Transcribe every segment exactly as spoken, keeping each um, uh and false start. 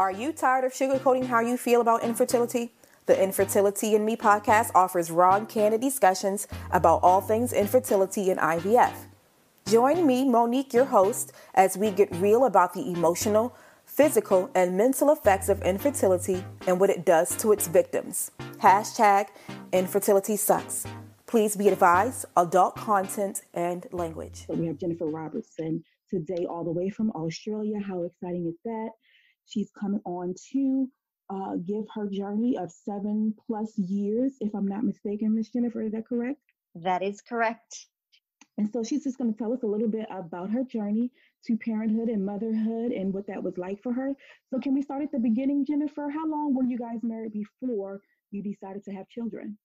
Are you tired of sugarcoating how you feel about infertility? The Infertility and Me podcast offers raw and candid discussions about all things infertility and I V F. Join me, Monique, your host, as we get real about the emotional, physical, and mental effects of infertility and what it does to its victims. Hashtag infertility sucks. Please be advised, adult content and language. So we have Jennifer Robertson today all the way from Australia. How exciting is that? She's coming on to uh, give her journey of seven plus years, if I'm not mistaken, Miss Jennifer, is that correct? That is correct. And so she's just going to tell us a little bit about her journey to parenthood and motherhood and what that was like for her. So can we start at the beginning, Jennifer? How long were you guys married before you decided to have children?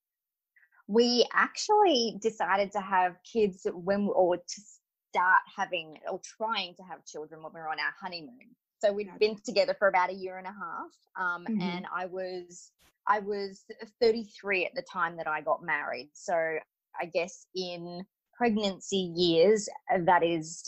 We actually decided to have kids when, or to start having or trying to have children when we were on our honeymoon. So we'd been together for about a year and a half. Um, mm-hmm. And I was, I was thirty-three at the time that I got married. So I guess in pregnancy years, that is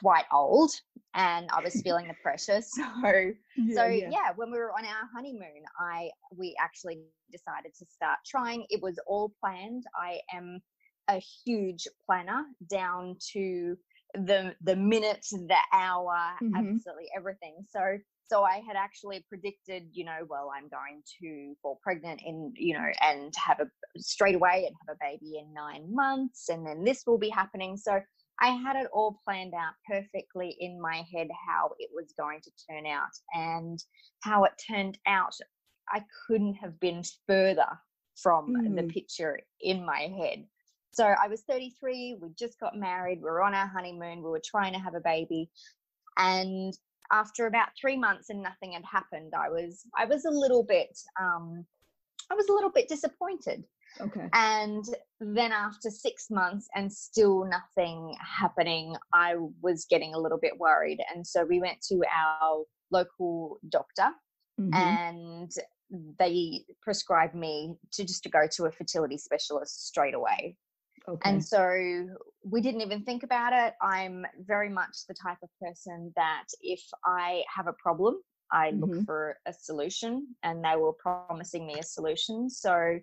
quite old, and I was feeling the pressure. So, yeah, so yeah. yeah, when we were on our honeymoon, I, we actually decided to start trying. It was all planned. I am a huge planner down to the the minute, the hour, mm-hmm. absolutely everything. So so I had actually predicted, you know, well, I'm going to fall pregnant in, you know, and have a straight away and have a baby in nine months, and then this will be happening. So I had it all planned out perfectly in my head how it was going to turn out, and how it turned out, I couldn't have been further from mm. the picture in my head. So I was thirty-three, we just got married, we were on our honeymoon, we were trying to have a baby. And after about three months and nothing had happened, I was I was a little bit um, I was a little bit disappointed. Okay. And then after six months and still nothing happening, I was getting a little bit worried. And so we went to our local doctor, mm-hmm. and they prescribed me to just to go to a fertility specialist straight away. Okay. And so we didn't even think about it. I'm very much the type of person that if I have a problem, I mm-hmm. look for a solution, and they were promising me a solution. So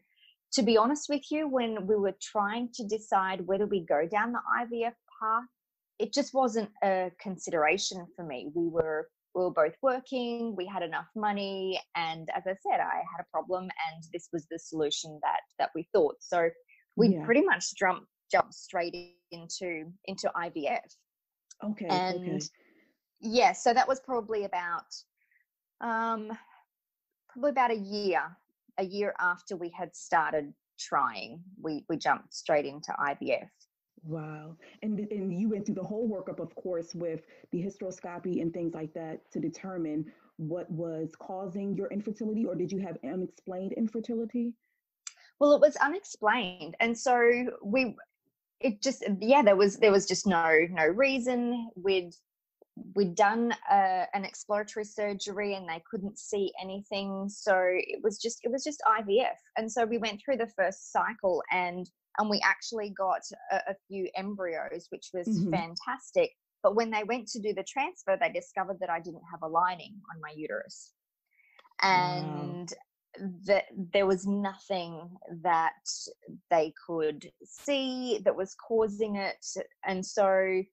to be honest with you, when we were trying to decide whether we go down the I V F path, it just wasn't a consideration for me. We were we were both working, we had enough money, and as I said, I had a problem, and this was the solution that that we thought. So we yeah. pretty much jump jump straight into into I V F. Okay. And okay. yeah, so that was probably about um probably about a year, a year after we had started trying. We we jumped straight into I V F. Wow. And and you went through the whole workup, of course, with the hysteroscopy and things like that to determine what was causing your infertility, or did you have unexplained infertility? Well, it was unexplained. And so we, it just, yeah, there was, there was just no, no reason. We'd, we'd done a, an exploratory surgery and they couldn't see anything. So it was just, it was just I V F. And so we went through the first cycle, and, and we actually got a, a few embryos, which was mm-hmm. fantastic. But when they went to do the transfer, they discovered that I didn't have a lining on my uterus. And wow. that there was nothing that they could see that was causing it. And so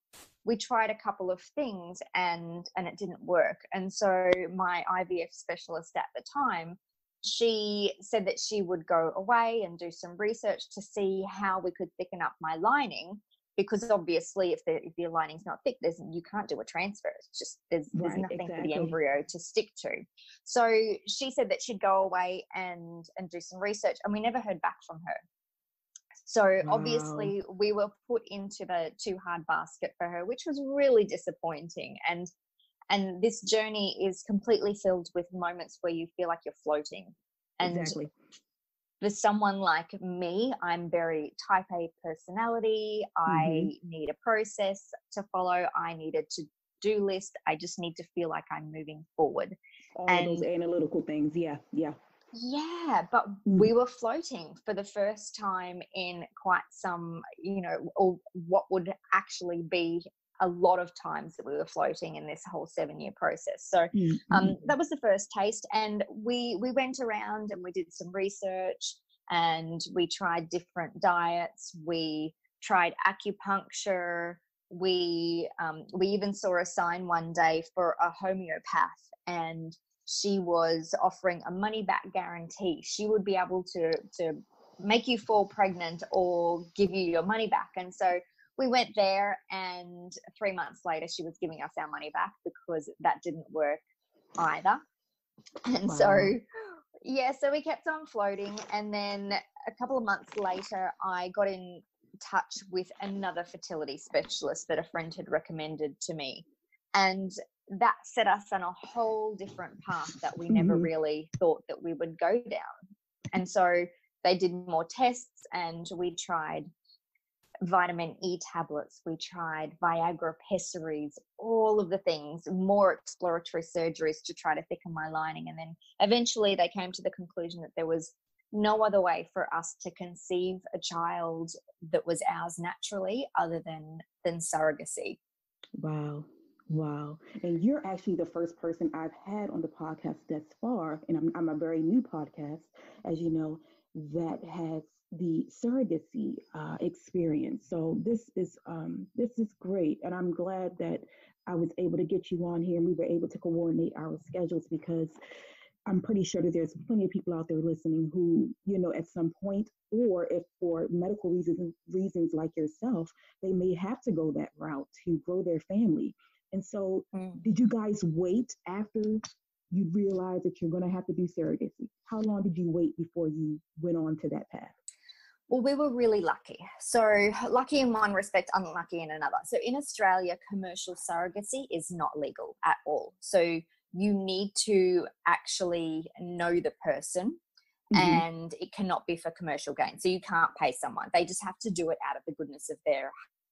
we tried a couple of things and and it didn't work. And so my I V F specialist at the time, she said that she would go away and do some research to see how we could thicken up my lining, because obviously if the if your lining's not thick, there's you can't do a transfer. It's just there's there's right, nothing exactly. for the embryo to stick to. So she said that she'd go away and and do some research, and we never heard back from her. So wow. obviously we were put into the too hard basket for her, which was really disappointing. And and this journey is completely filled with moments where you feel like you're floating. And exactly. for someone like me, I'm very type A personality. Mm-hmm. I need a process to follow. I need a to-do list. I just need to feel like I'm moving forward. All and, those analytical things. Yeah, yeah. Yeah, but mm-hmm. we were floating for the first time in quite some, you know, or what would actually be a lot of times that we were floating in this whole seven-year process. So mm-hmm. um, that was the first taste. And we we went around and we did some research and we tried different diets. We tried acupuncture. We um, we even saw a sign one day for a homeopath, and she was offering a money-back guarantee. She would be able to to make you fall pregnant or give you your money back. And so we went there, and three months later, she was giving us our money back because that didn't work either. And wow. so, yeah, so we kept on floating. And then a couple of months later, I got in touch with another fertility specialist that a friend had recommended to me. And that set us on a whole different path that we mm-hmm. never really thought that we would go down. And so they did more tests, and we tried vitamin E tablets, we tried Viagra pessaries, all of the things, more exploratory surgeries to try to thicken my lining. And then eventually they came to the conclusion that there was no other way for us to conceive a child that was ours naturally other than than surrogacy. Wow. Wow. And you're actually the first person I've had on the podcast thus far, and I'm, I'm a very new podcast, as you know, that has the surrogacy uh, experience. So this is um, this is great, and I'm glad that I was able to get you on here and we were able to coordinate our schedules, because I'm pretty sure that there's plenty of people out there listening who, you know, at some point, or if for medical reasons, reasons like yourself, they may have to go that route to grow their family. And so mm. did you guys wait after you realized that you're going to have to do surrogacy? How long did you wait before you went on to that path? Well, we were really lucky. So lucky in one respect, unlucky in another. So in Australia, commercial surrogacy is not legal at all. So you need to actually know the person mm-hmm. and it cannot be for commercial gain. So you can't pay someone. They just have to do it out of the goodness of their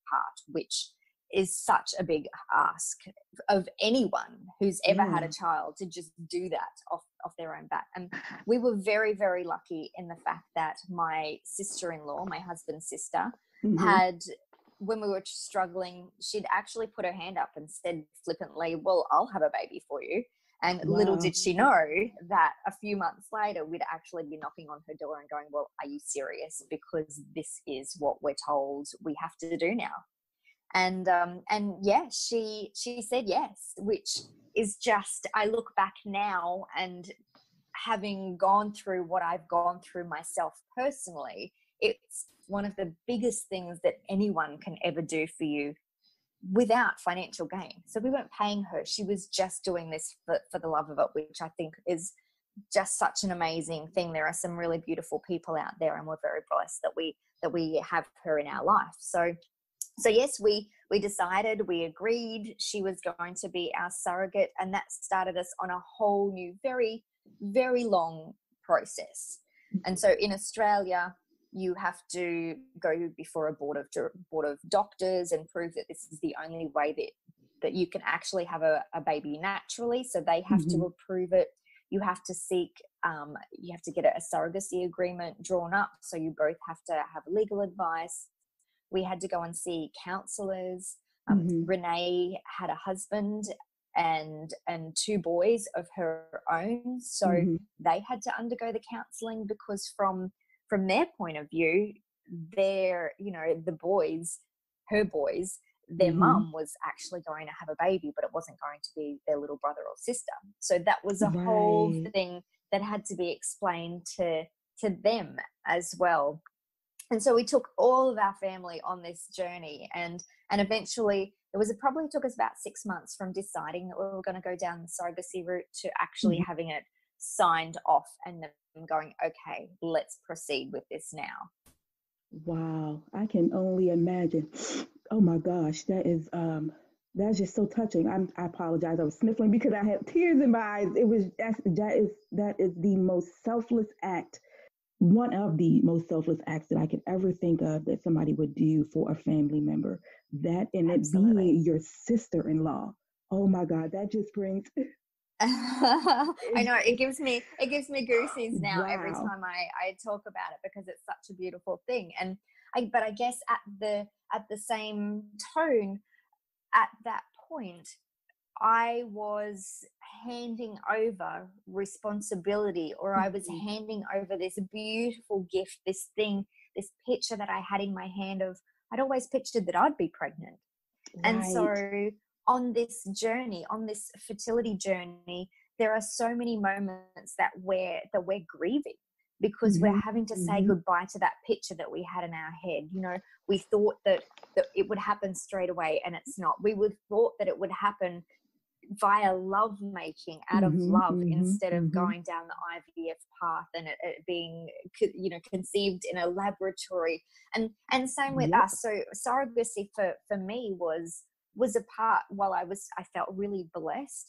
heart, which is such a big ask of anyone who's ever mm. had a child to just do that off, off their own bat. And we were very, very lucky in the fact that my sister-in-law, my husband's sister, mm-hmm. had, when we were struggling, she'd actually put her hand up and said flippantly, "Well, I'll have a baby for you." And wow. little did she know that a few months later, we'd actually be knocking on her door and going, "Well, are you serious? Because this is what we're told we have to do now." And, um, and yeah, she, she said yes, which is just, I look back now and having gone through what I've gone through myself personally, it's one of the biggest things that anyone can ever do for you without financial gain. So we weren't paying her. She was just doing this for, for the love of it, which I think is just such an amazing thing. There are some really beautiful people out there, and we're very blessed that we, that we have her in our life. So So yes, we, we decided, we agreed she was going to be our surrogate, and that started us on a whole new, very, very long process. And so in Australia, you have to go before a board of, board of doctors and prove that this is the only way that, that you can actually have a, a baby naturally. So they have mm-hmm. to approve it. You have to seek, um, you have to get a surrogacy agreement drawn up. So you both have to have legal advice. We had to go and see counsellors. Um, mm-hmm. Renee had a husband and and two boys of her own, so mm-hmm. they had to undergo the counselling, because from from their point of view, their you know the boys, her boys, their mm-hmm. mum was actually going to have a baby, but it wasn't going to be their little brother or sister. So that was a right. whole thing that had to be explained to to them as well. And so we took all of our family on this journey, and and eventually it was it probably took us about six months from deciding that we were going to go down the surrogacy route to actually mm-hmm. having it signed off and then going, okay, let's proceed with this now. Wow, I can only imagine. Oh my gosh, that is um, that's just so touching. I'm, I apologize, I was sniffling because I had tears in my eyes. It was that is that is the most selfless act. One of the most selfless acts that I could ever think of that somebody would do for a family member. That and it being your sister-in-law. Oh my God, that just brings. I know it gives me it gives me goosebumps now wow. every time I, I talk about it, because it's such a beautiful thing. And I, but I guess at the at the same tone, at that point, I was handing over responsibility, or I was handing over this beautiful gift, this thing, this picture that I had in my hand of, I'd always pictured that I'd be pregnant. Right. And so on this journey, on this fertility journey, there are so many moments that we're, that we're grieving, because mm-hmm. we're having to say mm-hmm. goodbye to that picture that we had in our head. You know, we thought that, that it would happen straight away, and it's not. We would thought that it would happen via lovemaking, out of mm-hmm, love, mm-hmm, instead of mm-hmm. going down the I V F path and it, it being, you know, conceived in a laboratory. And and same with yep. us. So surrogacy for for me was was a part. While I was, I felt really blessed,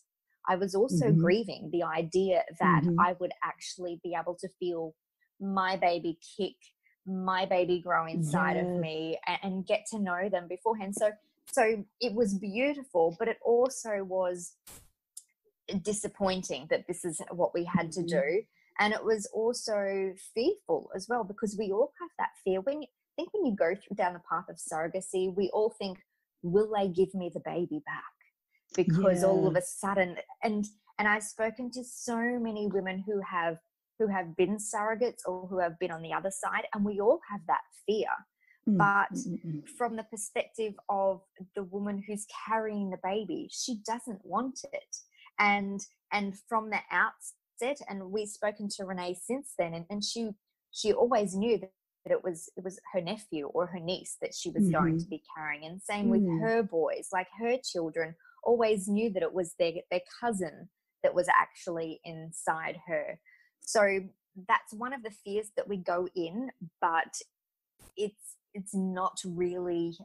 I was also mm-hmm. grieving the idea that mm-hmm. I would actually be able to feel my baby kick, my baby grow inside yes. of me, and, and get to know them beforehand. So. So it was beautiful, but it also was disappointing that this is what we had to do. And it was also fearful as well, because we all have that fear. When, I think when you go down the path of surrogacy, we all think, will they give me the baby back? Because yeah. all of a sudden, and and I've spoken to so many women who have who have been surrogates or who have been on the other side, and we all have that fear. But from the perspective of the woman who's carrying the baby, she doesn't want it. And and from the outset, and we've spoken to Renee since then, and, and she she always knew that it was it was her nephew or her niece that she was mm-hmm. going to be carrying. And same with mm-hmm. her boys, like her children always knew that it was their their cousin that was actually inside her. So that's one of the fears that we go in, but it's it's not really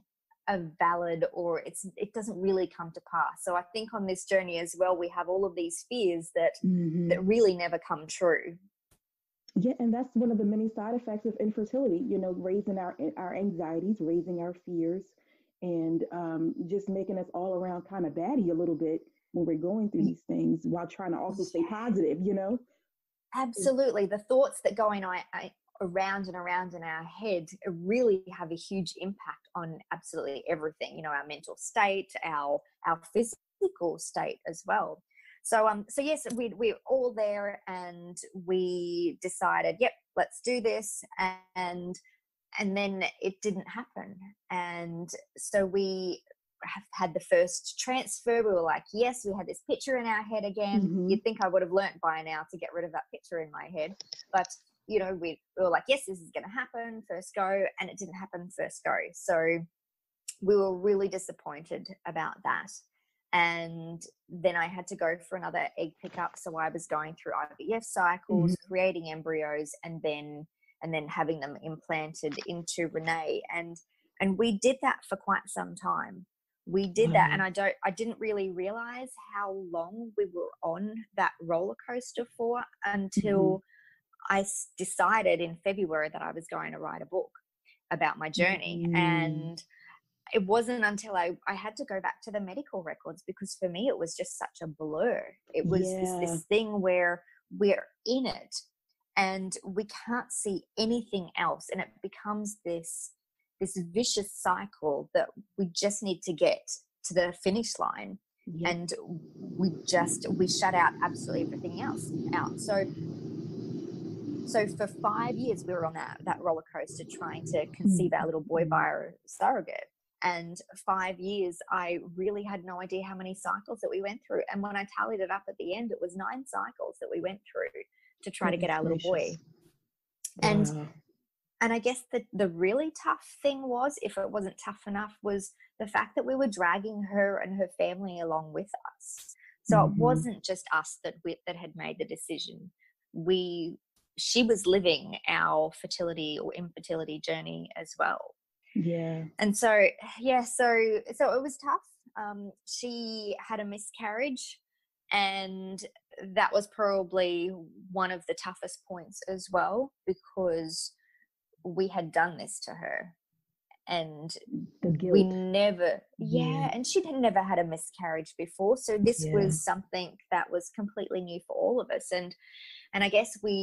a valid, or it's it doesn't really come to pass. So I think on this journey as well, we have all of these fears that mm-hmm. that really never come true. Yeah, and that's one of the many side effects of infertility, you know, raising our our anxieties, raising our fears, and um, just making us all around kind of batty a little bit when we're going through these things, while trying to also stay positive, you know? Absolutely. The thoughts that go in, I, I around and around in our head really have a huge impact on absolutely everything, you know, our mental state, our our physical state as well. So um so yes, we we're all there, and we decided, yep, let's do this, and and then it didn't happen. And so we have had the first transfer. We were like, yes, we had this picture in our head again. Mm-hmm. You'd think I would have learnt by now to get rid of that picture in my head, but you know, we, we were like, yes, this is going to happen, first go, and it didn't happen first go. So we were really disappointed about that. And then I had to go for another egg pickup. So I was going through I V F cycles, mm-hmm. creating embryos, and then and then having them implanted into Renee. And and we did that for quite some time. We did wow. that, and I don't I didn't really realize how long we were on that roller coaster for until mm-hmm. I decided in February that I was going to write a book about my journey. Mm. And it wasn't until I, I had to go back to the medical records, because for me, it was just such a blur. It was yeah. this, this thing where we're in it and we can't see anything else. And it becomes this, this vicious cycle that we just need to get to the finish line. Yeah. And we just, we shut out absolutely everything else out. So So for five years, we were on that, that roller coaster trying to conceive our little boy via surrogate. And five years, I really had no idea how many cycles that we went through. And when I tallied it up at the end, it was nine cycles that we went through to try Goodness to get our little gracious. boy. And wow. and I guess the, the really tough thing was, if it wasn't tough enough, was the fact that we were dragging her and her family along with us. So mm-hmm. it wasn't just us that we, that had made the decision. We... she was living our fertility or infertility journey as well. Yeah. And so, yeah, so, so it was tough. Um, she had a miscarriage, and that was probably one of the toughest points as well, because we had done this to her, and we never, yeah, yeah. and she'd never had a miscarriage before. So this yeah. was something that was completely new for all of us. And, and I guess we,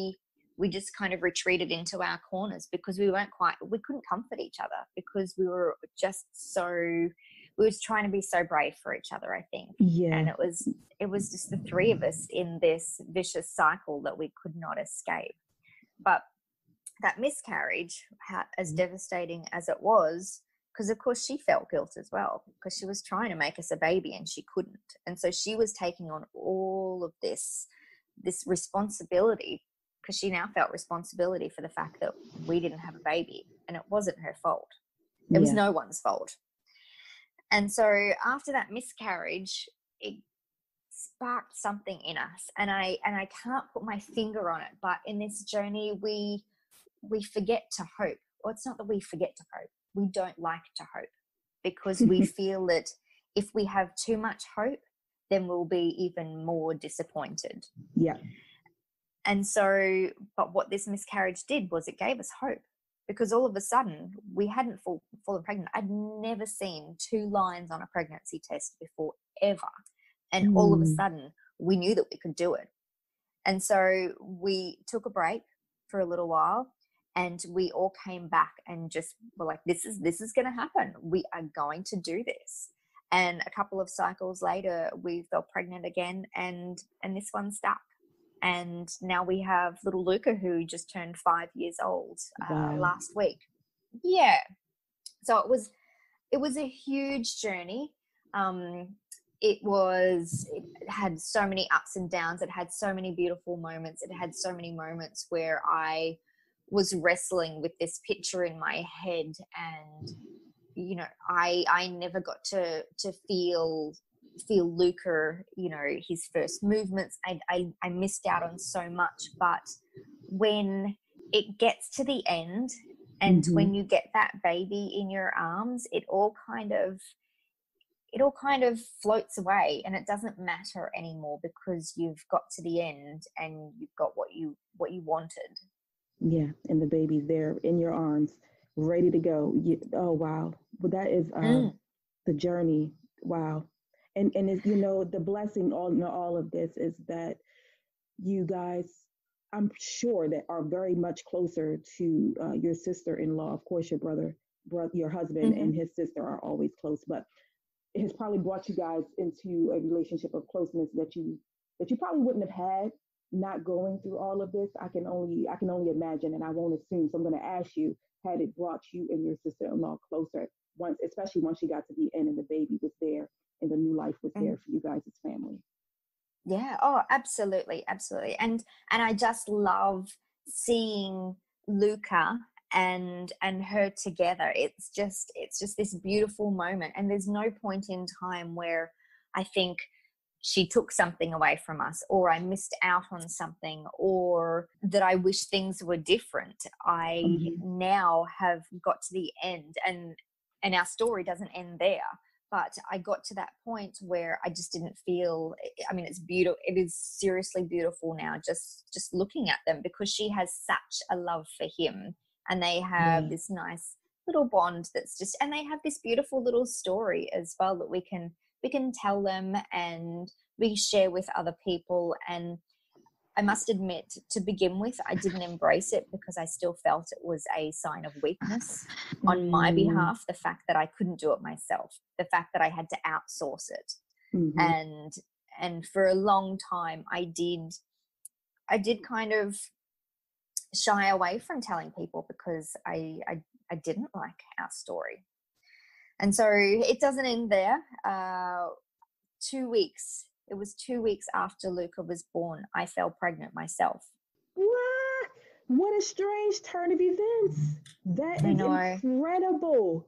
we just kind of retreated into our corners, because we weren't quite, we couldn't comfort each other, because we were just so, we were trying to be so brave for each other, I think. Yeah. And it was, it was just the three of us in this vicious cycle that we could not escape. But that miscarriage, as devastating as it was, because of course she felt guilt as well, because she was trying to make us a baby and she couldn't. And so she was taking on all of this, this responsibility, because she now felt responsibility for the fact that we didn't have a baby, and it wasn't her fault. It yeah. was no one's fault. And so after that miscarriage, it sparked something in us, and I, and I can't put my finger on it, but in this journey, we, we forget to hope. Well, it's not that we forget to hope. We don't like to hope, because we feel that if we have too much hope, then we'll be even more disappointed. Yeah. And so, but what this miscarriage did was it gave us hope, because all of a sudden we hadn't fall, fallen pregnant. I'd never seen two lines on a pregnancy test before, ever. And mm. all of a sudden we knew that we could do it. And so we took a break for a little while, and we all came back and just were like, this is, this is going to happen. We are going to do this. And a couple of cycles later, we fell pregnant again, and, and this one stuck. And now we have little Luca, who just turned five years old uh, wow. last week. Yeah. So it was, it was a huge journey. Um, it was, it had so many ups and downs. It had so many beautiful moments. It had so many moments where I was wrestling with this picture in my head, and, you know, I, I never got to, to feel, feel Luca, you know, his first movements. I, I, I missed out on so much. But when it gets to the end, and mm-hmm. when you get that baby in your arms, it all kind of, it all kind of floats away, and it doesn't matter anymore, because you've got to the end and you've got what you, what you wanted. Yeah. And the baby's there in your arms, ready to go. You, oh, wow. Well, that is um, mm. the journey. Wow. And and it's, you know, the blessing all in all of this is that you guys, I'm sure, that are very much closer to uh, your sister-in-law. Of course, your brother, bro- your husband mm-hmm. and his sister are always close, but it has probably brought you guys into a relationship of closeness that you that you probably wouldn't have had not going through all of this. I can only I can only imagine, and I won't assume. So I'm going to ask you: had it brought you and your sister-in-law closer once, especially once you got to the end and the baby was there? And the new life was there for you guys as family. Yeah. Oh, absolutely. Absolutely. And, and I just love seeing Luca and, and her together. It's just, it's just this beautiful moment. And there's no point in time where I think she took something away from us, or I missed out on something, or that I wish things were different. I mm-hmm. now have got to the end, and, and our story doesn't end there. But I got to that point where I just didn't feel, I mean, it's beautiful. It is seriously beautiful now, just, just looking at them, because she has such a love for him, and they have mm. this nice little bond that's just, and they have this beautiful little story as well that we can, we can tell them and we share with other people. And I must admit, to begin with, I didn't embrace it, because I still felt it was a sign of weakness on my behalf, the fact that I couldn't do it myself, the fact that I had to outsource it. Mm-hmm. And and for a long time, I did, I did kind of shy away from telling people, because I, I, I didn't like our story. And so it doesn't end there. Uh, two weeks It was two weeks after Luca was born, I fell pregnant myself. What? What a strange turn of events. That is incredible.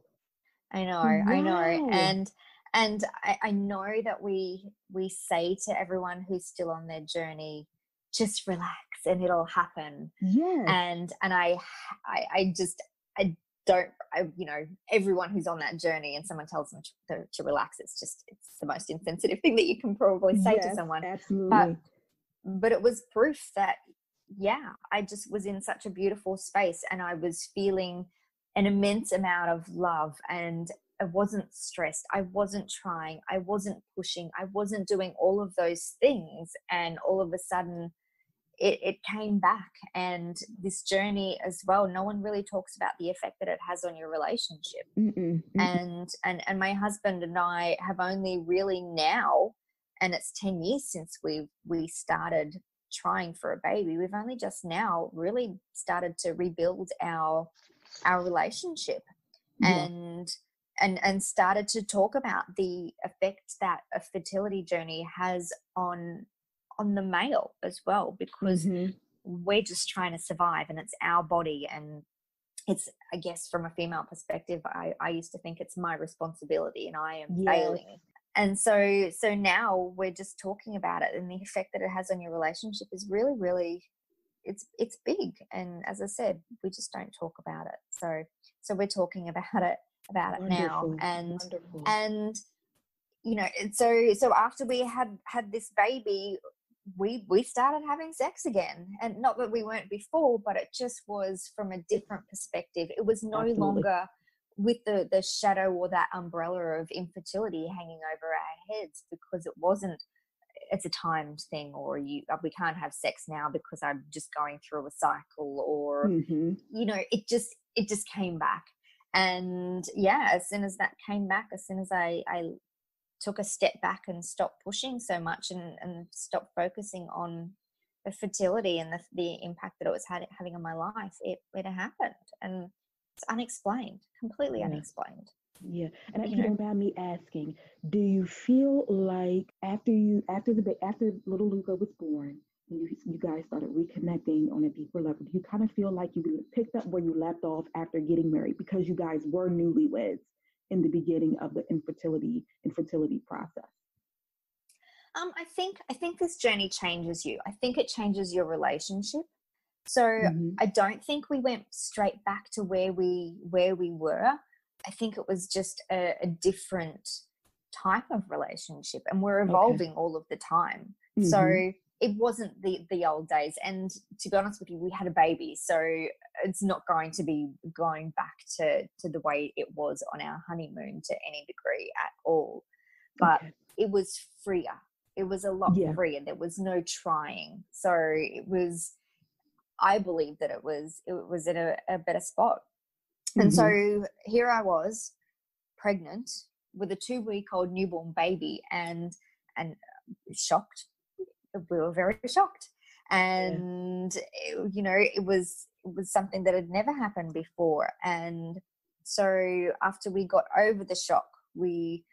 I know, wow. I know. And and I, I know that we we say to everyone who's still on their journey, just relax and it'll happen. Yeah. And and I I, I just I don't I, you know, everyone who's on that journey and someone tells them to, to relax, it's just it's the most insensitive thing that you can probably say yes, to someone. Absolutely. But, but it was proof that yeah I just was in such a beautiful space, and I was feeling an immense amount of love, and I wasn't stressed, I wasn't trying, I wasn't pushing, I wasn't doing all of those things, and all of a sudden it, it came back. And this journey as well, no one really talks about the effect that it has on your relationship. Mm-mm, mm-mm. And, and, and my husband and I have only really now, and it's ten years since we we started trying for a baby, we've only just now really started to rebuild our, our relationship. Yeah. And, and, and started to talk about the effect that a fertility journey has on, on the male as well, because mm-hmm. we're just trying to survive and it's our body. And it's, I guess, from a female perspective, I, I used to think it's my responsibility and I am yes. failing. And so, so now we're just talking about it, and the effect that it has on your relationship is really, really, it's, it's big. And as I said, we just don't talk about it. So, so we're talking about it, about it now. And, Wonderful. and, you know, so, so after we had, had this baby, we, we started having sex again, and not that we weren't before, but it just was from a different perspective. It was no Absolutely. longer with the, the shadow or that umbrella of infertility hanging over our heads, because it wasn't, it's a timed thing, or you, we can't have sex now because I'm just going through a cycle, or, mm-hmm. you know, it just, it just came back. And yeah, as soon as that came back, as soon as I, I took a step back and stopped pushing so much, and, and stopped focusing on the fertility and the, the impact that it was had, having on my life, it, it happened. And it's unexplained, completely yeah. unexplaind. Yeah. And if you don't mind me asking, do you feel like after you, after the, after little Luca was born, and you, you guys started reconnecting on a deeper level, do you kind of feel like you picked up where you left off after getting married, because you guys were newlyweds in the beginning of the infertility infertility process? Um, I think I think this journey changes you. I think it changes your relationship. So mm-hmm. I don't think we went straight back to where we where we were. I think it was just a, a different type of relationship, and we're evolving okay. all of the time. Mm-hmm. So it wasn't the the old days. And to be honest with you, we had a baby, so it's not going to be going back to, to the way it was on our honeymoon to any degree at all. But okay. it was freer. It was a lot yeah. freer. There was no trying. So it was, I believe that it was, it was in a, a better spot. Mm-hmm. And so here I was pregnant with a two week old newborn baby, and, and shocked. We were very shocked, and yeah. it, you know, it was it was something that had never happened before. And so after we got over the shock, we,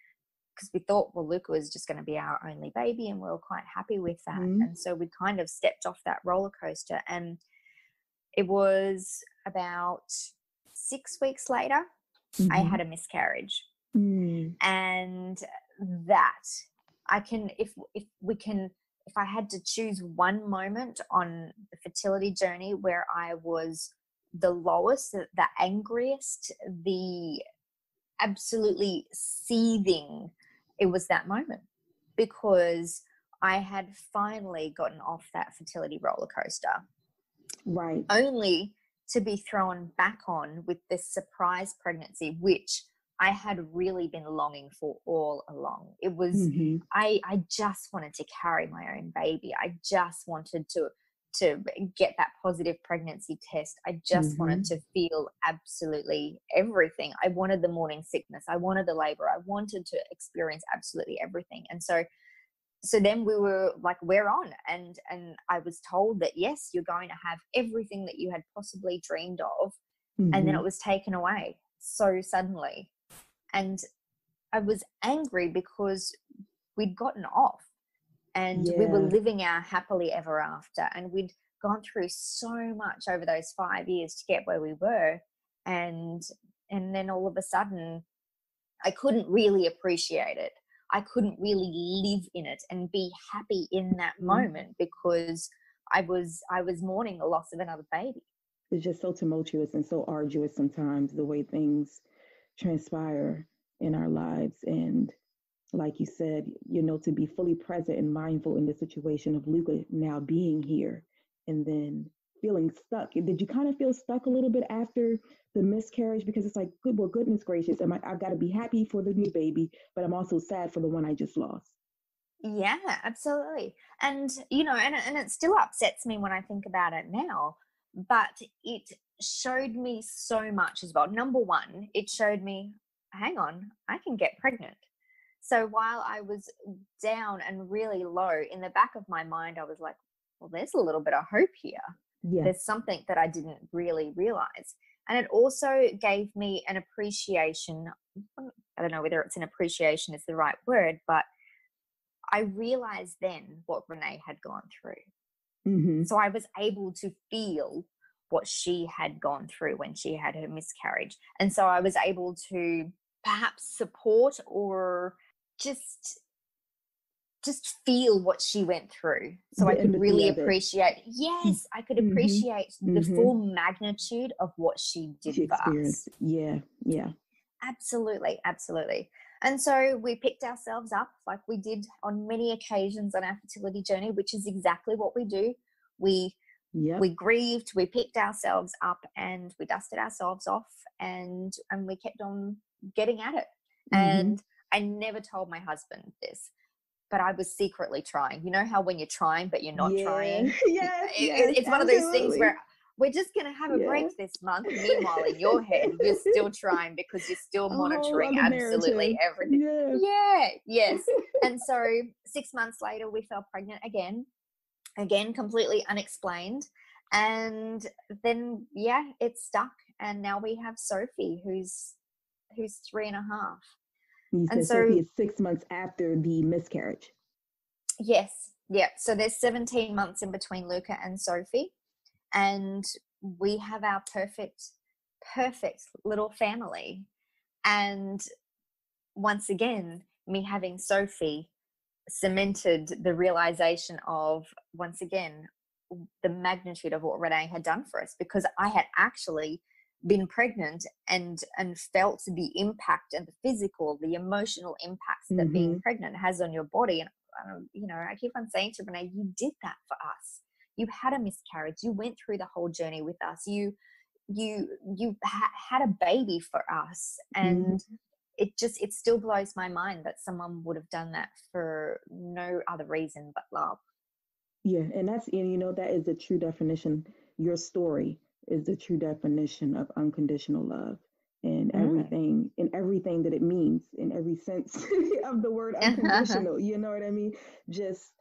because we thought, well, Luca was just going to be our only baby, and we were quite happy with that. Mm-hmm. And so we kind of stepped off that roller coaster, and it was about six weeks later, mm-hmm. I had a miscarriage, mm-hmm. and that I can, if if we can. If I had to choose one moment on the fertility journey where I was the lowest, the, the angriest, the absolutely seething, it was that moment, because I had finally gotten off that fertility roller coaster. Right. Only to be thrown back on with this surprise pregnancy, which I had really been longing for all along. It was, mm-hmm. I, I just wanted to carry my own baby. I just wanted to, to get that positive pregnancy test. I just mm-hmm. wanted to feel absolutely everything. I wanted the morning sickness. I wanted the labor. I wanted to experience absolutely everything. And so, so then we were like, we're on. And, and I was told that, yes, you're going to have everything that you had possibly dreamed of. Mm-hmm. And then it was taken away so suddenly. And I was angry because we'd gotten off, and yeah. we were living our happily ever after, and we'd gone through so much over those five years to get where we were. And, and then all of a sudden I couldn't really appreciate it. I couldn't really live in it and be happy in that mm-hmm. moment, because I was, I was mourning the loss of another baby. It's just so tumultuous and so arduous sometimes, the way things transpire in our lives. And like you said, you know, to be fully present and mindful in the situation of Luca now being here, and then feeling stuck. Did you kind of feel stuck a little bit after the miscarriage? Because it's like, good, well, goodness gracious, am I, I've got to be happy for the new baby, but I'm also sad for the one I just lost. Yeah, absolutely. And, you know, and, and it still upsets me when I think about it now, but it showed me so much as well. Number one, it showed me, hang on, I can get pregnant. So while I was down and really low, in the back of my mind, I was like, well, there's a little bit of hope here. Yeah. There's something that I didn't really realize. And it also gave me an appreciation. I don't know whether it's an appreciation is the right word, but I realized then what Renee had gone through. Mm-hmm. So I was able to feel what she had gone through when she had her miscarriage. And so I was able to perhaps support or just just feel what she went through. So the I could really appreciate, it. yes, I could appreciate mm-hmm. the mm-hmm. full magnitude of what she did she for us. Yeah, yeah. Absolutely, absolutely. And so we picked ourselves up like we did on many occasions on our fertility journey, which is exactly what we do. We yep. we grieved, we picked ourselves up, and we dusted ourselves off, and and we kept on getting at it. Mm-hmm. And I never told my husband this, but I was secretly trying. You know how when you're trying, but you're not yeah. trying? Yes, it, yes, it's one absolutely. Of those things where we're just going to have a yeah. break this month. Meanwhile, in your head, you're still trying because you're still monitoring oh, absolutely everything. Yeah. yeah, yes. And so six months later, we fell pregnant again, again, completely unexplained. And then, yeah, it stuck. And now we have Sophie, who's who's three and a half. You and so Sophie is six months after the miscarriage. Yes. Yeah. So there's seventeen months in between Luca and Sophie. And we have our perfect, perfect little family. And once again, me having Sophie cemented the realization of, once again, the magnitude of what Renee had done for us, because I had actually been pregnant and and felt the impact and the physical, the emotional impacts that mm-hmm. being pregnant has on your body. And, um, you know, I keep on saying to Renee, you did that for us. You had a miscarriage. You went through the whole journey with us. You, you, you ha- had a baby for us, and mm-hmm. it just it still blows my mind that someone would have done that for no other reason but love. Yeah, and that's and you know that is the true definition. Your story is the true definition of unconditional love, and mm. everything and everything that it means in every sense of the word unconditional. You know what I mean? Just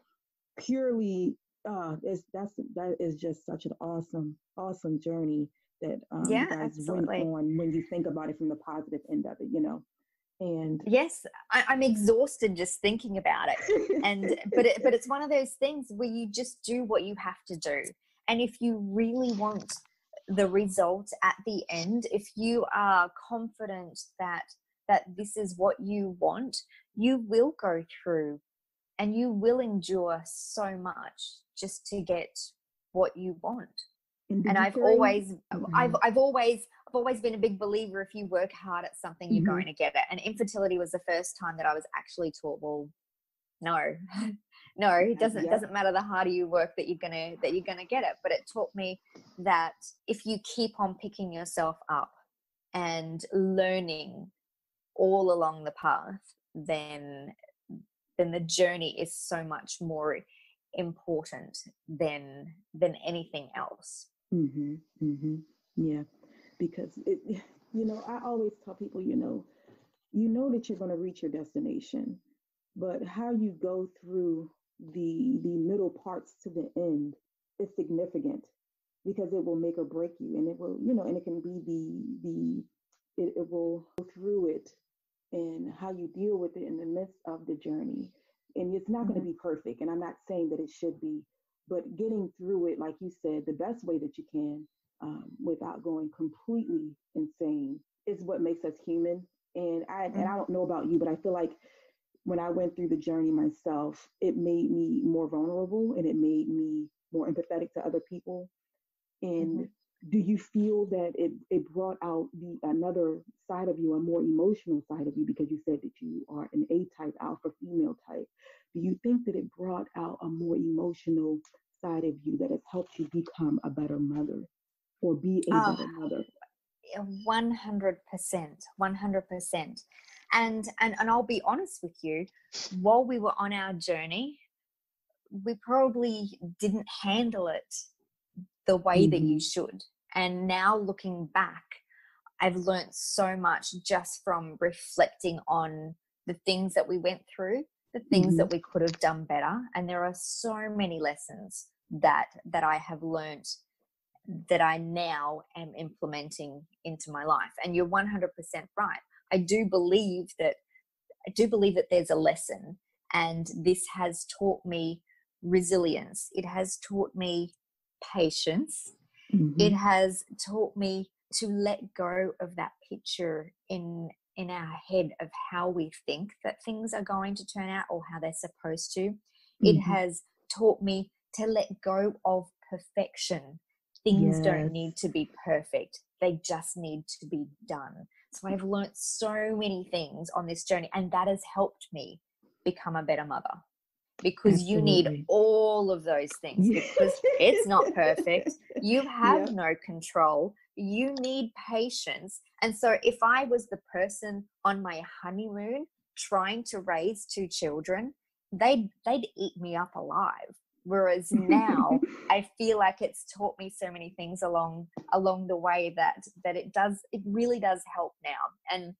purely. Uh, it's, that's that is just such an awesome, awesome journey that um, yeah, you guys absolutely. Went on when you think about it from the positive end of it, you know. And yes, I, I'm exhausted just thinking about it. And but it, but it's one of those things where you just do what you have to do. And if you really want the result at the end, if you are confident that that this is what you want, you will go through. And you will endure so much just to get what you want. And, and I've always, mm-hmm. I've, I've always, I've always been a big believer. If you work hard at something, you're mm-hmm. going to get it. And infertility was the first time that I was actually taught, well, no, no, it doesn't. Yeah. Doesn't matter the harder you work that you're gonna that you're gonna get it. But it taught me that if you keep on picking yourself up and learning all along the path, then. then the journey is so much more important than than anything else. Mm-hmm, mm-hmm. Yeah, because, it, you know, I always tell people, you know, you know that you're going to reach your destination, but how you go through the the middle parts to the end is significant because it will make or break you. And it will, you know, and it can be the, the it, it will go through it. And how you deal with it in the midst of the journey. And it's not mm-hmm. going to be perfect. And I'm not saying that it should be, but getting through it, like you said, the best way that you can um, without going completely insane is what makes us human. And I, mm-hmm. and I don't know about you, but I feel like when I went through the journey myself, it made me more vulnerable and it made me more empathetic to other people. And mm-hmm. do you feel that it, it brought out the another side of you, a more emotional side of you, because you said that you are an A-type, alpha female type. Do you think that it brought out a more emotional side of you that has helped you become a better mother or be a oh, better mother? one hundred percent, one hundred percent. And, and and I'll be honest with you, while we were on our journey, we probably didn't handle it the way mm-hmm. that you should. And now looking back, I've learned so much just from reflecting on the things that we went through, the things mm-hmm. that we could have done better. And there are so many lessons that that I have learned that I now am implementing into my life. And you're one hundred percent right. I do believe that I do believe that there's a lesson, and this has taught me resilience. It has taught me patience. Mm-hmm. It has taught me to let go of that picture in in our head of how we think that things are going to turn out or how they're supposed to. Mm-hmm. It has taught me to let go of perfection. Things yes. don't need to be perfect. They just need to be done. So I've learned so many things on this journey, and that has helped me become a better mother, because Absolutely. You need all of those things, because it's not perfect. You have yeah. no control. You need patience. And so if I was the person on my honeymoon trying to raise two children, they'd, they'd eat me up alive. Whereas now I feel like it's taught me so many things along along the way that that it does it really does help now. And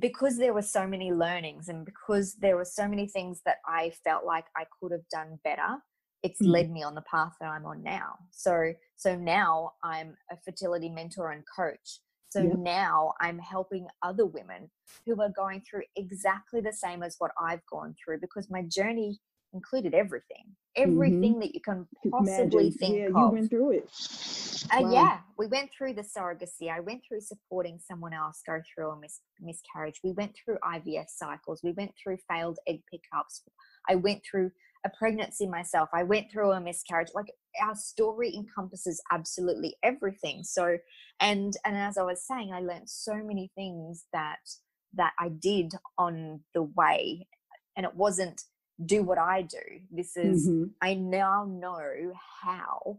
because there were so many learnings, and because there were so many things that I felt like I could have done better, it's mm-hmm. led me on the path that I'm on now. So so now I'm a fertility mentor and coach. So yep. now I'm helping other women who are going through exactly the same as what I've gone through, because my journey included everything, everything mm-hmm. that you can possibly Imagine. think yeah, of. You went through it. Uh, wow. Yeah, we went through the surrogacy. I went through supporting someone else go through a mis- miscarriage. We went through I V F cycles. We went through failed egg pickups. I went through a pregnancy myself. I went through a miscarriage. Like, our story encompasses absolutely everything. So, and and as I was saying, I learned so many things that that I did on the way, and it wasn't do what I do. This is, mm-hmm. I now know how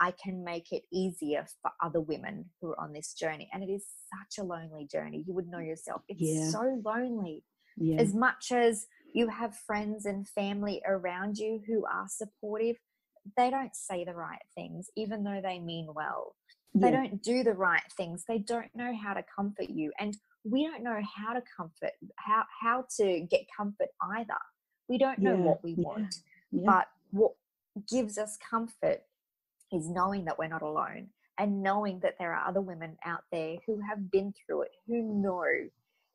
I can make it easier for other women who are on this journey. And it is such a lonely journey. You would know yourself. It's yeah. so lonely. Yeah. As much as you have friends and family around you who are supportive, they don't say the right things, even though they mean well. Yeah. They don't do the right things. They don't know how to comfort you. And we don't know how to comfort, how, how to get comfort either. We don't know yeah, what we want, yeah, yeah. but what gives us comfort is knowing that we're not alone, and knowing that there are other women out there who have been through it, who know,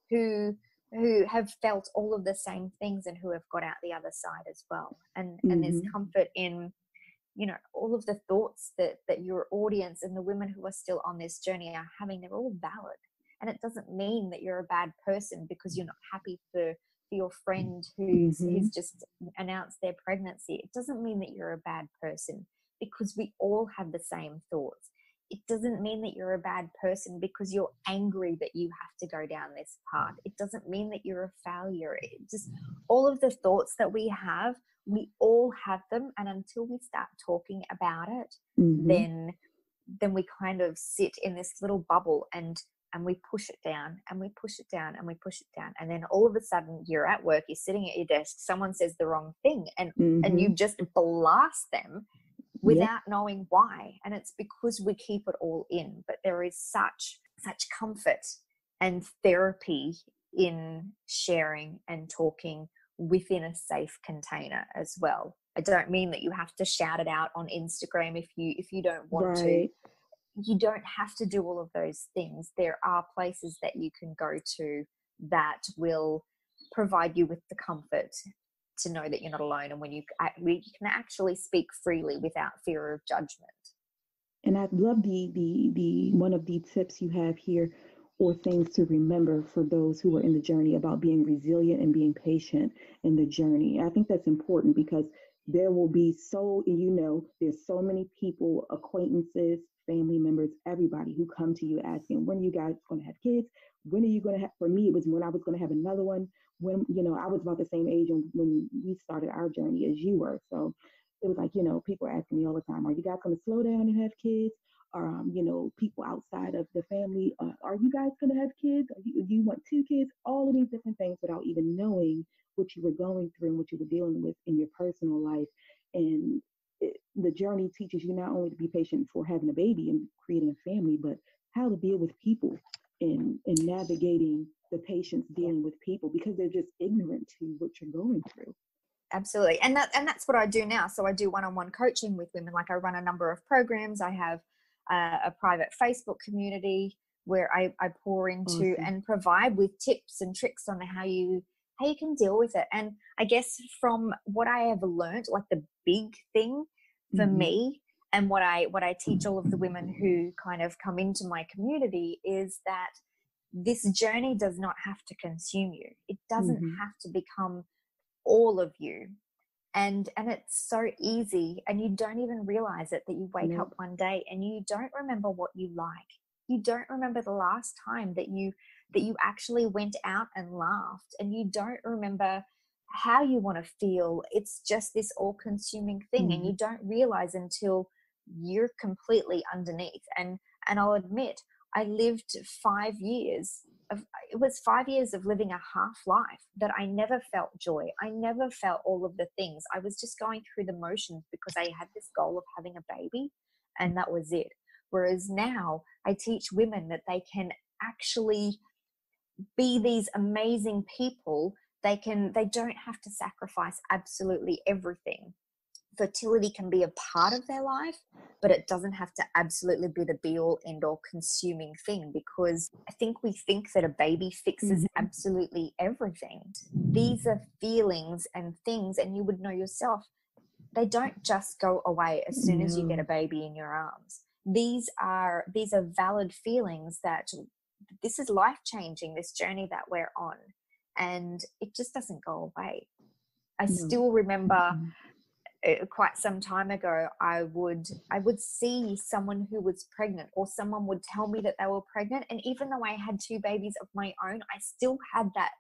who who have felt all of the same things, and who have got out the other side as well. And mm-hmm. and there's comfort in, you know, all of the thoughts that, that your audience and the women who are still on this journey are having. They're all valid. And it doesn't mean that you're a bad person because you're not happy for your friend who's, mm-hmm. who's just announced their pregnancy. It doesn't mean that you're a bad person because we all have the same thoughts. It doesn't mean that you're a bad person because you're angry that you have to go down this path. It doesn't mean that you're a failure. It just, all of the thoughts that we have, we all have them, and until we start talking about it, mm-hmm. then then we kind of sit in this little bubble, and And we push it down and we push it down and we push it down. And then all of a sudden you're at work, you're sitting at your desk, someone says the wrong thing, and, mm-hmm. and you just blast them without yep. knowing why. And it's because we keep it all in. But there is such, such comfort and therapy in sharing and talking within a safe container as well. I don't mean that you have to shout it out on Instagram if you, if you don't want right. to. You don't have to do all of those things. There are places that you can go to that will provide you with the comfort to know that you're not alone, and when you, you can actually speak freely without fear of judgment. And I love the, the, the one of the tips you have here, or things to remember for those who are in the journey, about being resilient and being patient in the journey. I think that's important, because there will be so, you know, there's so many people, acquaintances, family members, everybody who come to you asking, when are you guys going to have kids? When are you going to have, for me, it was when I was going to have another one. When, you know, I was about the same age when we started our journey as you were. So it was like, you know, people asking me all the time, are you guys going to slow down and have kids? or, um, you know, people outside of the family. Uh, are you guys going to have kids? Are you, do you want two kids? All of these different things without even knowing what you were going through and what you were dealing with in your personal life. And it, the journey teaches you not only to be patient for having a baby and creating a family, but how to deal with people and, and navigating the patients dealing with people, because they're just ignorant to what you're going through. Absolutely. And that, and that's what I do now. So I do one-on-one coaching with women. Like I run a number of programs. I have a, a private Facebook community where I, I pour into awesome. and provide with tips and tricks on how you, how you can deal with it. And I guess from what I have learned, like the big thing for mm-hmm. me and what I, what I teach all of the women who kind of come into my community is that this journey does not have to consume you. It doesn't mm-hmm. have to become all of you, and and it's so easy, and you don't even realize it, that you wake mm-hmm. up one day and you don't remember what you like. You don't remember the last time that you that you actually went out and laughed, and you don't remember how you want to feel. It's just this all-consuming thing, mm-hmm. and you don't realize until you're completely underneath. And and I'll admit, I lived five years of, it was five years of living a half life, that I never felt joy. I never felt all of the things. I was just going through the motions because I had this goal of having a baby, and that was it. Whereas now I teach women that they can actually be these amazing people. They can, they don't have to sacrifice absolutely everything. Fertility can be a part of their life, but it doesn't have to absolutely be the be-all, end-all consuming thing, because I think we think that a baby fixes mm-hmm. absolutely everything. These are feelings and things, and you would know yourself, they don't just go away as soon as you get a baby in your arms. These are, these are valid feelings that this is life-changing, this journey that we're on, and it just doesn't go away. I no. still remember... Mm-hmm. quite some time ago, I would I would see someone who was pregnant, or someone would tell me that they were pregnant, and even though I had two babies of my own, I still had that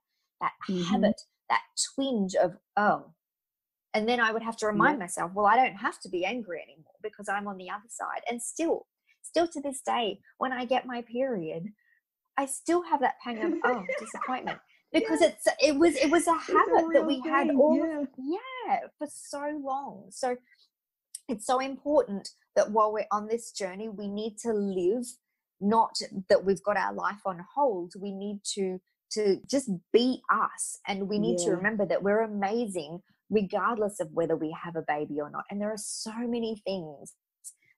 that mm-hmm. habit, that twinge of oh, and then I would have to remind yeah. myself, well, I don't have to be angry anymore because I'm on the other side. And still, still to this day, when I get my period, I still have that pang of oh, disappointment. Because yes. it's it was it was a it's habit a that we thing. had all yeah. yeah for so long. So it's so important that while we're on this journey, we need to live, not that we've got our life on hold. We need to to just be us, and we need yeah. to remember that we're amazing regardless of whether we have a baby or not. And there are so many things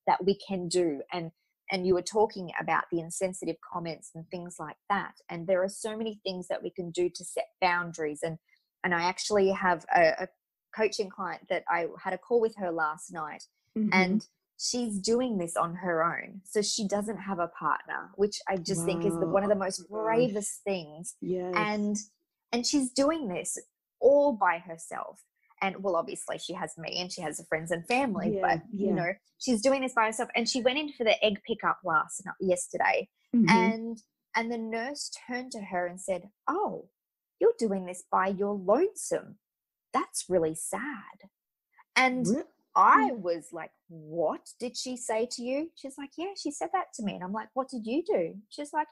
that we can do. And And you were talking about the insensitive comments and things like that. And there are so many things that we can do to set boundaries. And and I actually have a, a coaching client that I had a call with her last night, mm-hmm. and she's doing this on her own. So she doesn't have a partner, which I just wow. think is the, one of the most bravest things. Yes. And and she's doing this all by herself. And well, obviously she has me and she has her friends and family, yeah, but you yeah. know, she's doing this by herself. And she went in for the egg pickup last yesterday mm-hmm. and, and the nurse turned to her and said, oh, you're doing this by your lonesome. That's really sad. And really? I was like, what did she say to you? She's like, yeah, she said that to me. And I'm like, what did you do? She's like,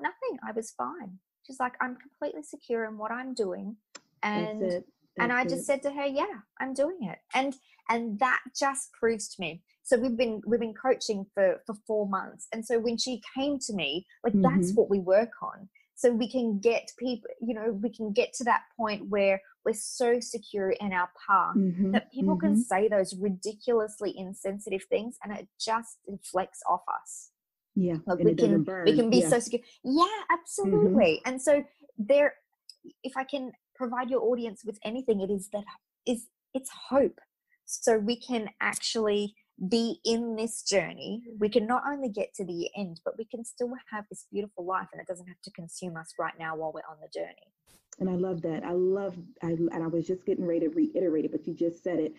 nothing. I was fine. She's like, I'm completely secure in what I'm doing. And And I just said to her, yeah, I'm doing it. And and that just proves to me. So we've been we've been coaching for, for four months. And so when she came to me, like mm-hmm. that's what we work on. So we can get people, you know, we can get to that point where we're so secure in our path mm-hmm. that people mm-hmm. can say those ridiculously insensitive things, and it just deflects off us. Yeah. Like we can burn. we can be yeah. so secure. Yeah, absolutely. Mm-hmm. And so there, if I can provide your audience with anything, it is that is it's hope. So we can actually be in this journey. We can not only get to the end, but we can still have this beautiful life, and it doesn't have to consume us right now while we're on the journey. And I love that. I love, I, and I was just getting ready to reiterate it, but you just said it,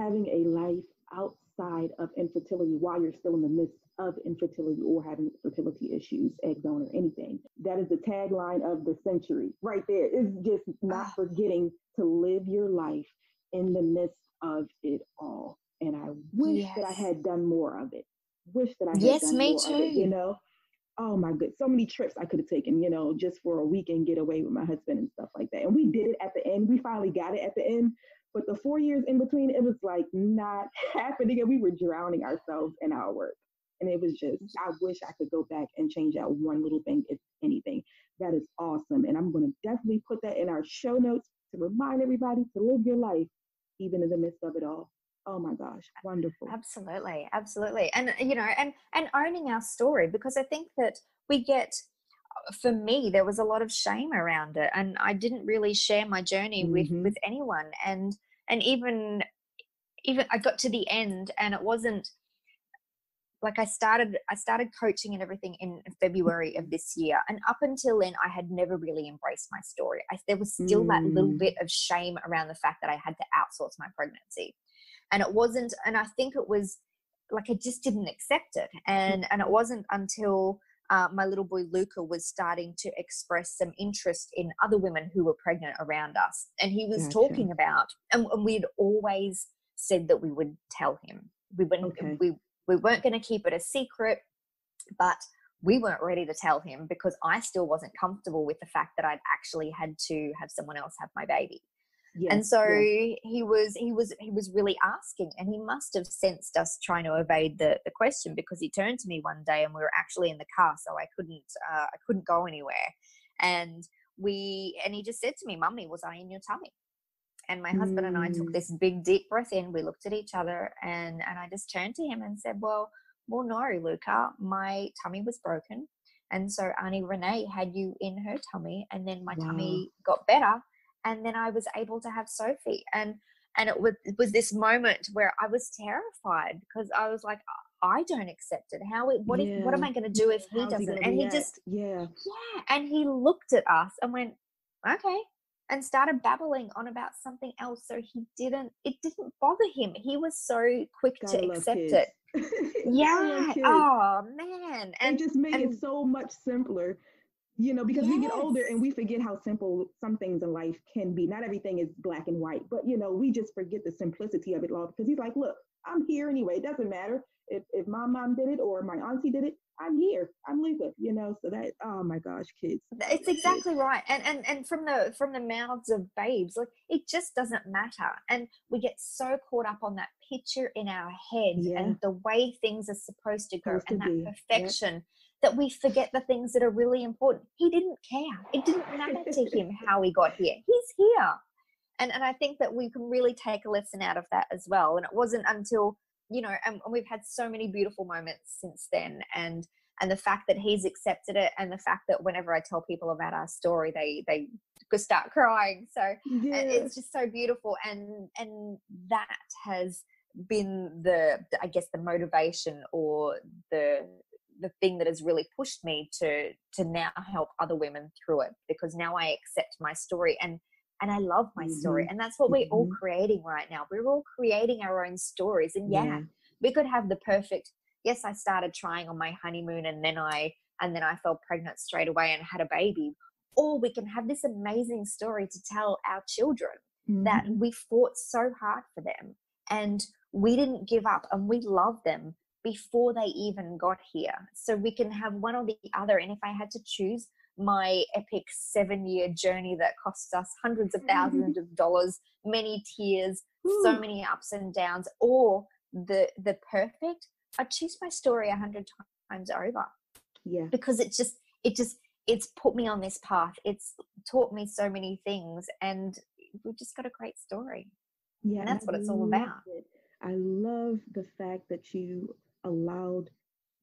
having a life outside of infertility while you're still in the midst of infertility or having fertility issues, egg donor, anything. That is the tagline of the century right there. It's just not forgetting to live your life in the midst of it all. And I wish yes. that I had done more of it. wish that I had yes, done me more too. Of it, you know? Oh my good, so many trips I could have taken, you know, just for a weekend get away with my husband and stuff like that. And we did it at the end. We finally got it at the end. But the four years in between, it was like not happening. And we were drowning ourselves in our work. And it was just, I wish I could go back and change out one little thing, if anything. That is awesome. And I'm going to definitely put that in our show notes to remind everybody to live your life, even in the midst of it all. Oh my gosh, wonderful. Absolutely, absolutely. And, you know, and, and owning our story, because I think that we get, for me, there was a lot of shame around it, and I didn't really share my journey mm-hmm. with, with anyone. And, and even, even I got to the end and it wasn't like I started, I started coaching and everything in February of this year. And up until then, I had never really embraced my story. I, there was still mm. that little bit of shame around the fact that I had to outsource my pregnancy. And it wasn't, and I think it was like I just didn't accept it. And and it wasn't until uh, my little boy Luca was starting to express some interest in other women who were pregnant around us. And he was gotcha. talking about, and, and we'd always said that we would tell him. We wouldn't, okay. we, we weren't going to keep it a secret, but we weren't ready to tell him because I still wasn't comfortable with the fact that I'd actually had to have someone else have my baby. Yes, and so yes. he was, he was, he was really asking, and he must have sensed us trying to evade the, the question, because he turned to me one day and we were actually in the car. So I couldn't, uh, I couldn't go anywhere. And we, and he just said to me, "Mummy, was I in your tummy?" And my mm. husband and I took this big deep breath in, we looked at each other, and, and I just turned to him and said, well, well, no, Luca, my tummy was broken. And so Auntie Renee had you in her tummy, and then my wow. tummy got better. And then I was able to have Sophie. And and it was, it was this moment where I was terrified, because I was like, I don't accept it. How? What if? Yeah. What am I going to do if he How's doesn't? He and he just, yeah. yeah. And he looked at us and went, okay, and started babbling on about something else. So he didn't, it didn't bother him. He was so quick Gotta to accept kids. It. yeah. Oh, man. And they just made and, it so much simpler. You know, because yes. we get older and we forget how simple some things in life can be. Not everything is black and white, but, you know, we just forget the simplicity of it all, because he's like, look, I'm here anyway. It doesn't matter if, if my mom did it or my auntie did it. I'm here. I'm Luca, you know, so that, oh my gosh, kids. It's exactly kids. Right. And, and, and from the, from the mouths of babes, like it just doesn't matter. And we get so caught up on that picture in our head yeah. and the way things are supposed to go supposed and to that be. Perfection. Yep. That we forget the things that are really important. He didn't care. It didn't matter to him how he got here. He's here. And and I think that we can really take a lesson out of that as well. And it wasn't until, you know, and, and we've had so many beautiful moments since then. And and the fact that he's accepted it, and the fact that whenever I tell people about our story, they they start crying. So yeah. it's just so beautiful. And and that has been the, I guess, the motivation or the the thing that has really pushed me to to now help other women through it, because now I accept my story and and I love my mm-hmm. story. And that's what mm-hmm. we're all creating right now. We're all creating our own stories. And yeah, yeah, we could have the perfect, yes, I started trying on my honeymoon and then I and then I fell pregnant straight away and had a baby. Or we can have this amazing story to tell our children mm-hmm. that we fought so hard for them and we didn't give up and we love them before they even got here. So we can have one or the other. And if I had to choose my epic seven-year journey that cost us hundreds of thousands of dollars, many tears, Ooh. so many ups and downs, or the the perfect, I'd choose my story a hundred times over. Yeah. Because it just it just it's put me on this path. It's taught me so many things, and we've just got a great story. Yeah. And that's what it's all about. It. I love the fact that you allowed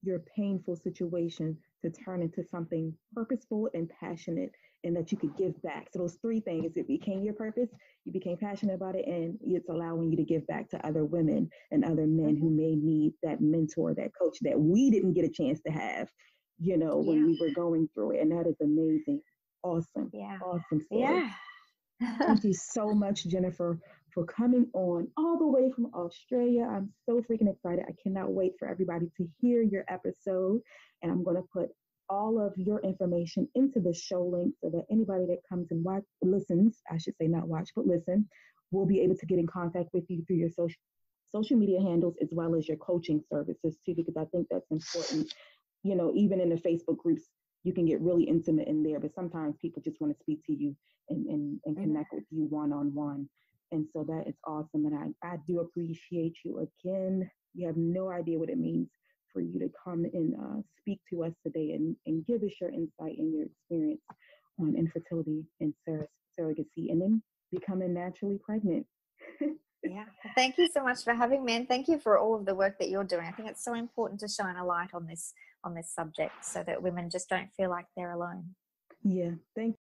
your painful situation to turn into something purposeful and passionate, and that you could give back. So those three things, it became your purpose, you became passionate about it, and it's allowing you to give back to other women and other men who may need that mentor, that coach that we didn't get a chance to have, you know, when yeah. we were going through it. And that is amazing. Awesome. Yeah. Awesome story. Yeah. Thank you so much, Jennifer, for coming on all the way from Australia. I'm so freaking excited. I cannot wait for everybody to hear your episode. And I'm going to put all of your information into the show link so that anybody that comes and watch, listens, I should say not watch, but listen, will be able to get in contact with you through your social social media handles as well as your coaching services too, because I think that's important. You know, even in the Facebook groups, you can get really intimate in there, but sometimes people just want to speak to you and, and, and connect with you one-on-one. And so that is awesome. And I, I do appreciate you again. You have no idea what it means for you to come and uh, speak to us today and, and give us your insight and your experience on infertility and sur- surrogacy and then becoming naturally pregnant. Yeah. Thank you so much for having me, and thank you for all of the work that you're doing. I think it's so important to shine a light on this on this subject so that women just don't feel like they're alone. Yeah. Thank you.